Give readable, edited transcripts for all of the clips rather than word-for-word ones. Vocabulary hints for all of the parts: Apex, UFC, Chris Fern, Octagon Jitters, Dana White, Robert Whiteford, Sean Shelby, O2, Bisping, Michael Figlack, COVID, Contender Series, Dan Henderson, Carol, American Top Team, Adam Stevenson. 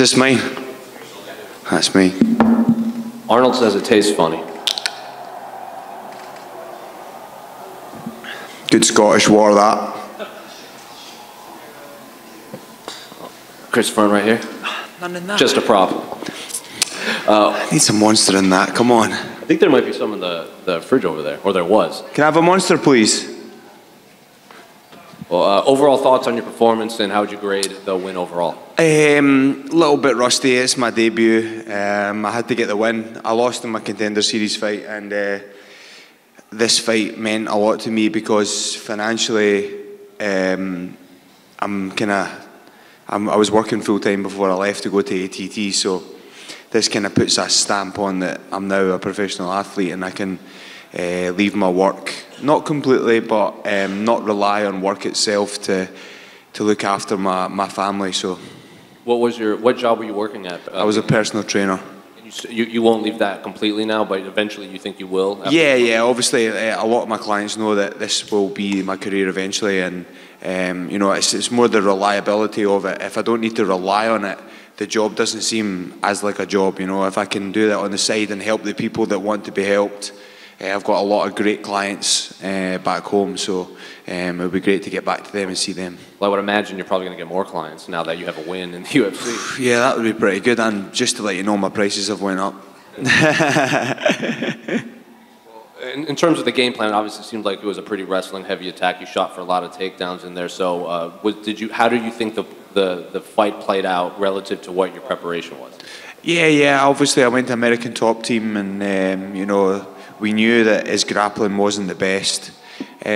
this mine? That's me. Arnold says it tastes funny. Good Scottish war, that. Chris Fern right here. None in that. Just a prop. I need some monster in that, come on. I think there might be some in the fridge over there, or there was. Can I have a monster, please? Well, overall thoughts on your performance, and how would you grade the win overall? A little bit rusty. It's my debut. I had to get the win. I lost in my Contender Series fight, and this fight meant a lot to me because financially, I was working full time before I left to go to ATT, so this kind of puts a stamp on that I'm now a professional athlete and I can leave my work. Not completely, but not rely on work itself to look after my family. So, what job were you working at? I was a personal trainer. You won't leave that completely now, but eventually you think you will? Yeah. Obviously, a lot of my clients know that this will be my career eventually, and you know, it's more the reliability of it. If I don't need to rely on it, the job doesn't seem as like a job. You know, if I can do that on the side and help the people that want to be helped. I've got a lot of great clients back home, so it would be great to get back to them and see them. Well, I would imagine you're probably going to get more clients now that you have a win in the UFC. Yeah, that would be pretty good, and just to let you know, my prices have went up. In terms of the game plan, obviously it seemed like it was a pretty wrestling-heavy attack. You shot for a lot of takedowns in there, so how do you think the fight played out relative to what your preparation was? Yeah, obviously I went to American Top Team, and you know, we knew that his grappling wasn't the best. I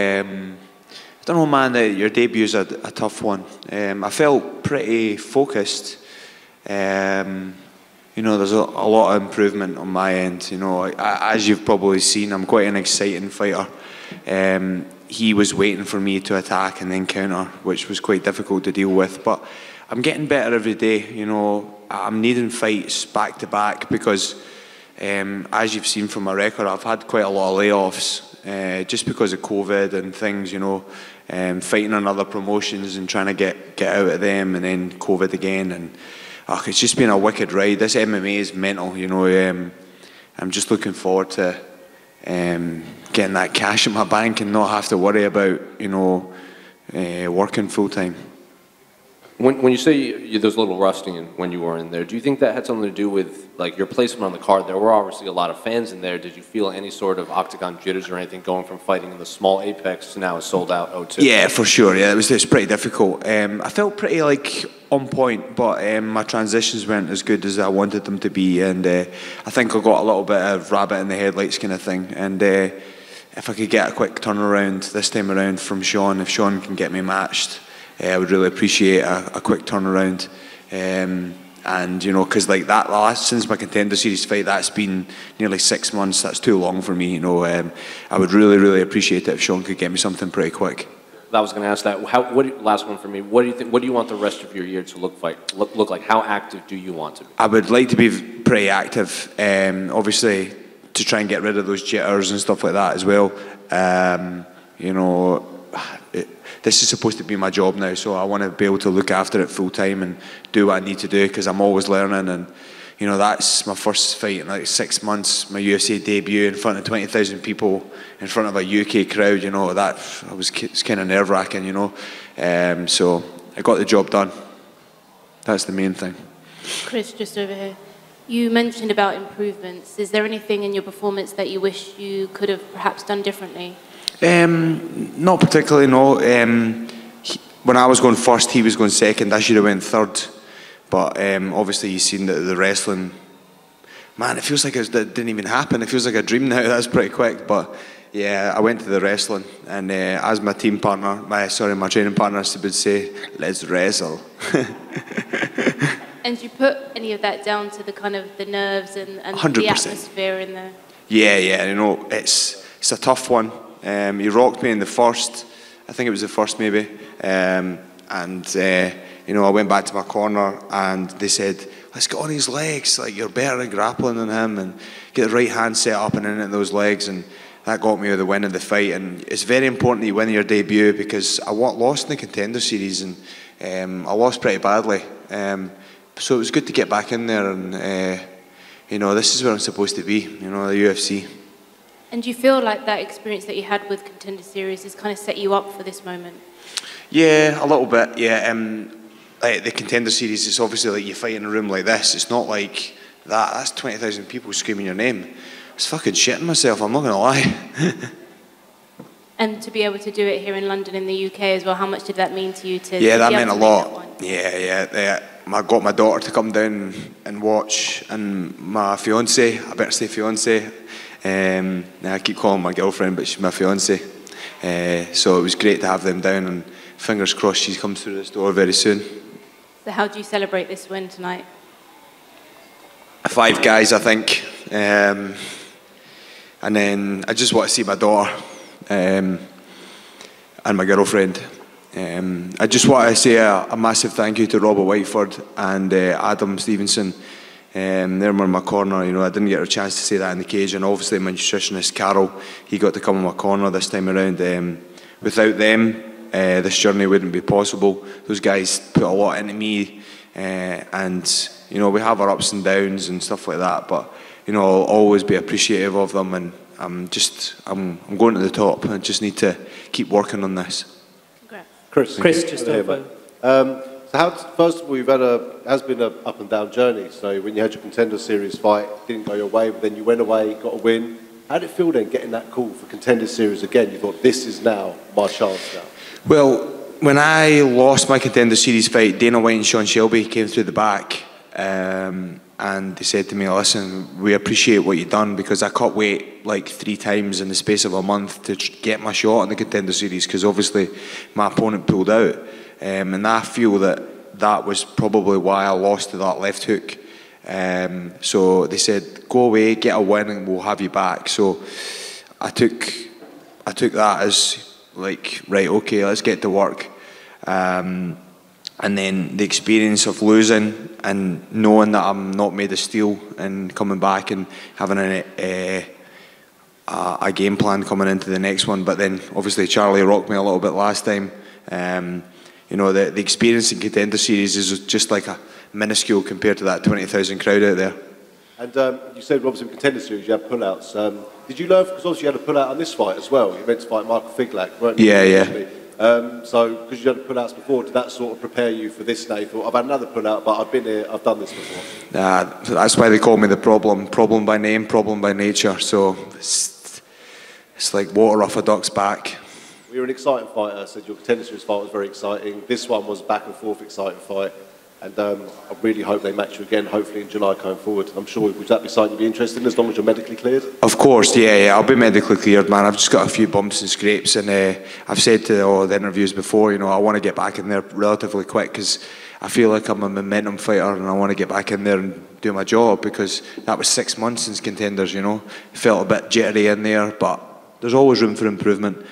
don't know, man, your debut's a tough one. I felt pretty focused. You know, there's a lot of improvement on my end. You know, as you've probably seen, I'm quite an exciting fighter. He was waiting for me to attack and then counter, which was quite difficult to deal with. But I'm getting better every day. You know, I'm needing fights back to back because as you've seen from my record, I've had quite a lot of layoffs just because of COVID and things, you know, fighting on other promotions and trying to get out of them, and then COVID again, and it's just been a wicked ride. This MMA is mental, you know. I'm just looking forward to getting that cash in my bank and not have to worry about, you know, working full time. When you say there's a little rusting when you were in there, do you think that had something to do with like your placement on the card? There were obviously a lot of fans in there. Did you feel any sort of octagon jitters or anything going from fighting in the small Apex to now a sold out O2? Yeah, for sure. Yeah, it was pretty difficult. I felt pretty like on point, but my transitions weren't as good as I wanted them to be, and I think I got a little bit of rabbit in the headlights kind of thing. And if I could get a quick turnaround this time around from Sean, if Sean can get me matched, I would really appreciate a quick turnaround, and you know, because like that last, since my Contender Series fight, that's been nearly 6 months. That's too long for me, you know. I would really appreciate it if Sean could get me something pretty quick. I was going to ask that. Last one for me. What do you think? What do you want the rest of your year to look like? How active do you want to be? I would like to be pretty active, obviously, to try and get rid of those jitters and stuff like that as well. You know. This is supposed to be my job now, so I want to be able to look after it full time and do what I need to do, because I'm always learning. And you know, that's my first fight in like 6 months, my UFC debut in front of 20,000 people, in front of a UK crowd. You know, that it's kind of nerve wracking, you know. So I got the job done. That's the main thing. Chris, just over here. You mentioned about improvements. Is there anything in your performance that you wish you could have perhaps done differently? Not particularly, no. When I was going first, he was going second. I should have went third, but obviously you've seen that the wrestling, man, it feels like it didn't even happen. It feels like a dream now. That's pretty quick. But yeah, I went to the wrestling, and as my team partner, my training partner would say, let's wrestle. And do you put any of that down to the kind of the nerves and the atmosphere in there? Yeah, you know, it's a tough one. He rocked me in the first, I think it was the first maybe, and you know, I went back to my corner and they said, let's get on his legs, like you're better at grappling than him, and get the right hand set up and in at those legs, and that got me the win of the fight. And it's very important that you win your debut, because I lost in the Contender Series, and I lost pretty badly. So it was good to get back in there, and you know, this is where I'm supposed to be, you know, the UFC. And do you feel like that experience that you had with Contender Series has kind of set you up for this moment? Yeah, a little bit, yeah. Like the Contender Series, it's obviously like you fight in a room like this. It's not like that. That's 20,000 people screaming your name. I was fucking shitting myself, I'm not going to lie. And to be able to do it here in London, in the UK as well, how much did that mean to you? Yeah, that meant a lot. Yeah. I got my daughter to come down and watch, and my fiancée, I better say fiancée. I keep calling my girlfriend, but she's my fiancée. So it was great to have them down, and fingers crossed she comes through this door very soon. So how do you celebrate this win tonight? 5 guys, I think. And then I just want to see my daughter and my girlfriend. I just want to say a massive thank you to Robert Whiteford and Adam Stevenson. They were in my corner. You know, I didn't get a chance to say that in the cage, and obviously my nutritionist Carol, he got to come in my corner this time around. Without them, this journey wouldn't be possible. Those guys put a lot into me, and you know, we have our ups and downs and stuff like that. But you know, I'll always be appreciative of them, and I'm going to the top. I just need to keep working on this. Chris, just over. So first of all, it has been a up and down journey. So when you had your Contender Series fight, it didn't go your way, but then you went away, got a win. How did it feel then, getting that call for Contender Series again? You thought, this is now my chance now. Well, when I lost my Contender Series fight, Dana White and Sean Shelby came through the back, and they said to me, listen, we appreciate what you've done, because I caught weight like 3 times in the space of a month to get my shot in the Contender Series, because obviously my opponent pulled out, and I feel that was probably why I lost to that left hook. So they said, go away, get a win, and we'll have you back. So I took that as like, right, okay, let's get to work. And then the experience of losing and knowing that I'm not made of steel, and coming back and having a game plan coming into the next one. But then obviously Charlie rocked me a little bit last time. You know, the experience in Contender Series is just like a minuscule compared to that 20,000 crowd out there. And you said obviously with Contender Series you had pullouts. Did you learn, because obviously you had a pullout on this fight as well. You meant to fight Michael Figlack, weren't you? Yeah. So, because you had pullouts before, did that sort of prepare you for this day? Thought, I've had another pullout, but I've been here, I've done this before. That's why they call me the problem. Problem by name, problem by nature. So, it's like water off a duck's back. Well, you're an exciting fighter. I said your Contender Series fight was very exciting. This one was back and forth exciting fight. And I really hope they match you again, hopefully in July going forward. I'm sure, would that be something you'd be interested in, as long as you're medically cleared? Of course, yeah, I'll be medically cleared, man. I've just got a few bumps and scrapes, and I've said to all the interviews before, you know, I want to get back in there relatively quick, because I feel like I'm a momentum fighter, and I want to get back in there and do my job, because that was 6 months since Contenders, you know. Felt a bit jittery in there, but there's always room for improvement.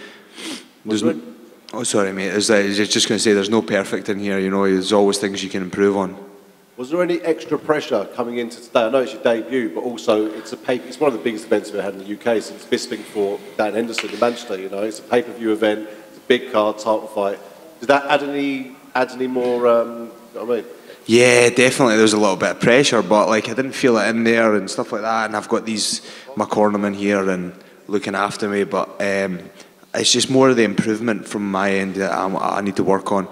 Oh, sorry, mate. I was just going to say, there's no perfect in here. You know, there's always things you can improve on. Was there any extra pressure coming into today? I know it's your debut, but also it's one of the biggest events we've had in the UK since Bisping for Dan Henderson in Manchester. You know, it's a pay-per-view event. It's a big card, title fight. Did that add any more? You know what I mean? Yeah, definitely. There was a little bit of pressure, but like, I didn't feel it in there and stuff like that. And I've got my cornermen here and looking after me, but. It's just more of the improvement from my end that I need to work on.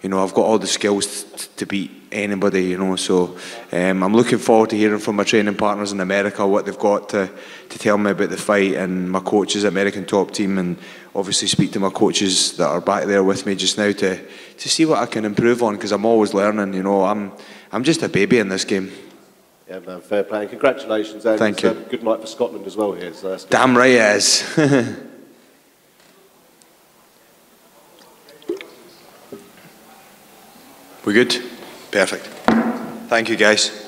You know, I've got all the skills to beat anybody, you know, so I'm looking forward to hearing from my training partners in America what they've got to tell me about the fight, and my coaches at American Top Team, and obviously speak to my coaches that are back there with me just now to see what I can improve on, because I'm always learning, you know. I'm just a baby in this game. Yeah, man, fair play. And congratulations, and thank you. Good night for Scotland as well here. So that's damn right it is. We're good? Perfect. Thank you, guys.